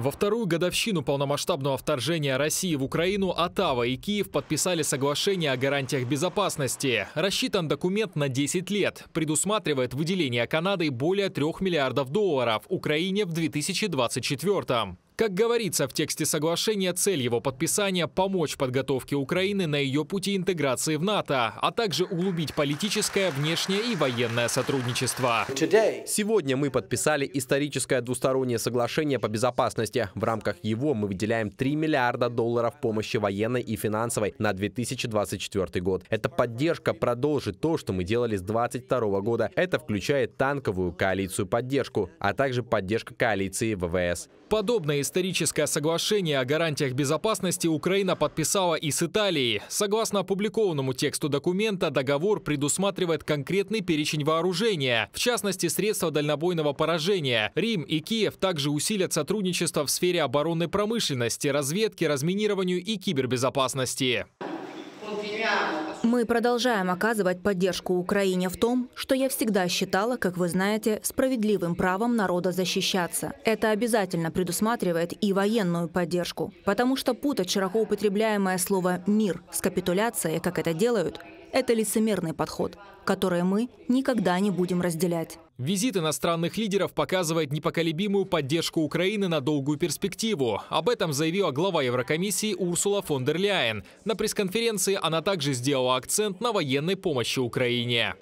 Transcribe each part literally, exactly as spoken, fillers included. Во вторую годовщину полномасштабного вторжения России в Украину Оттава и Киев подписали соглашение о гарантиях безопасности. Рассчитан документ на десять лет. Предусматривает выделение Канадой более трёх миллиардов долларов Украине в две тысячи двадцать четвёртом. Как говорится в тексте соглашения, цель его подписания – помочь подготовке Украины на ее пути интеграции в НАТО, а также углубить политическое, внешнее и военное сотрудничество. Сегодня мы подписали историческое двустороннее соглашение по безопасности. В рамках его мы выделяем три миллиарда долларов помощи военной и финансовой на две тысячи двадцать четвёртый год. Эта поддержка продолжит то, что мы делали с две тысячи двадцать второго года. Это включает танковую коалицию поддержку, а также поддержка коалиции ВВС. Подобное историческое соглашение о гарантиях безопасности Украина подписала и с Италией. Согласно опубликованному тексту документа, договор предусматривает конкретный перечень вооружения, в частности, средства дальнобойного поражения. Рим и Киев также усилят сотрудничество в сфере оборонной промышленности, разведки, разминированию и кибербезопасности. Мы продолжаем оказывать поддержку Украине в том, что я всегда считала, как вы знаете, справедливым правом народа защищаться. Это обязательно предусматривает и военную поддержку, потому что путать широко употребляемое слово «мир» с капитуляцией, как это делают, это лицемерный подход, который мы никогда не будем разделять. Визит иностранных лидеров показывает непоколебимую поддержку Украины на долгую перспективу. Об этом заявила глава Еврокомиссии Урсула фон дер Ляйен. На пресс-конференции она также сделала акцент на военной помощи Украине.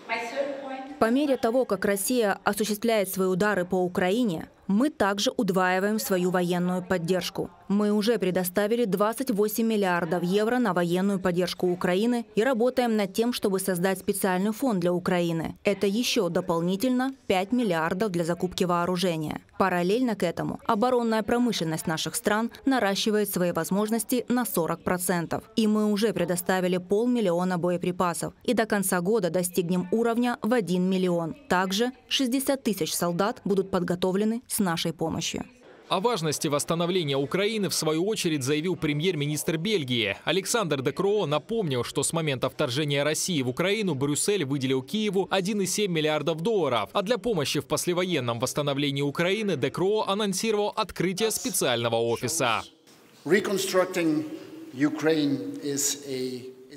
По мере того, как Россия осуществляет свои удары по Украине, мы также удваиваем свою военную поддержку. Мы уже предоставили двадцать восемь миллиардов евро на военную поддержку Украины и работаем над тем, чтобы создать специальный фонд для Украины. Это еще дополнительно пять миллиардов для закупки вооружения. Параллельно к этому оборонная промышленность наших стран наращивает свои возможности на сорок процентов. И мы уже предоставили полмиллиона боеприпасов. И до конца года достигнем уровня в один миллион. Также шестьдесят тысяч солдат будут подготовлены с нашей помощью. О важности восстановления Украины в свою очередь заявил премьер-министр Бельгии. Александр Декроу напомнил, что с момента вторжения России в Украину Брюссель выделил Киеву одна целая семь десятых миллиарда долларов. А для помощи в послевоенном восстановлении Украины Декроу анонсировал открытие специального офиса.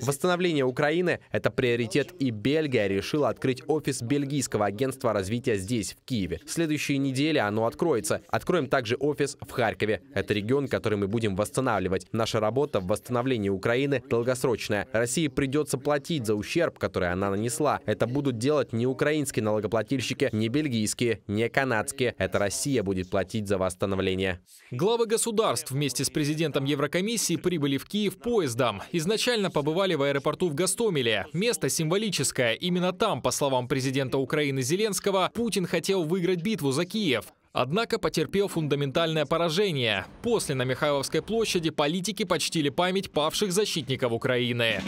Восстановление Украины – это приоритет, и Бельгия решила открыть офис Бельгийского агентства развития здесь, в Киеве. В следующей неделе оно откроется. Откроем также офис в Харькове. Это регион, который мы будем восстанавливать. Наша работа в восстановлении Украины долгосрочная. России придется платить за ущерб, который она нанесла. Это будут делать не украинские налогоплательщики, не бельгийские, не канадские. Это Россия будет платить за восстановление. Главы государств вместе с президентом Еврокомиссии прибыли в Киев поездом. Изначально побывали в аэропорту в Гостомеле. Место символическое. Именно там, по словам президента Украины Зеленского, Путин хотел выиграть битву за Киев. Однако потерпел фундаментальное поражение. После на Михайловской площади политики почтили память павших защитников Украины.